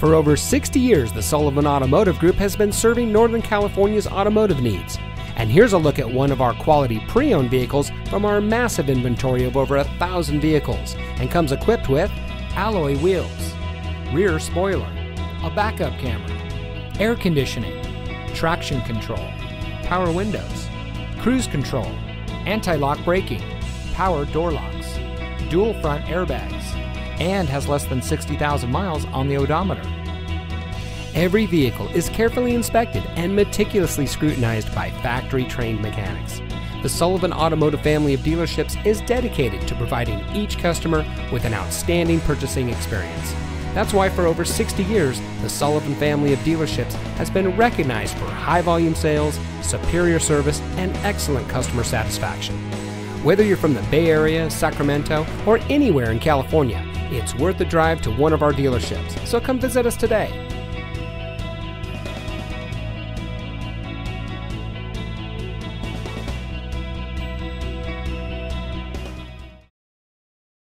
For over 60 years, the Sullivan Automotive Group has been serving Northern California's automotive needs. And here's a look at one of our quality pre-owned vehicles from our massive inventory of over 1,000 vehicles, and comes equipped with alloy wheels, rear spoiler, a backup camera, air conditioning, traction control, power windows, cruise control, anti-lock braking, power door locks, dual front airbags, and has less than 60,000 miles on the odometer. Every vehicle is carefully inspected and meticulously scrutinized by factory-trained mechanics. The Sullivan Automotive family of dealerships is dedicated to providing each customer with an outstanding purchasing experience. That's why for over 60 years, the Sullivan family of dealerships has been recognized for high-volume sales, superior service, and excellent customer satisfaction. Whether you're from the Bay Area, Sacramento, or anywhere in California, it's worth the drive to one of our dealerships, so come visit us today.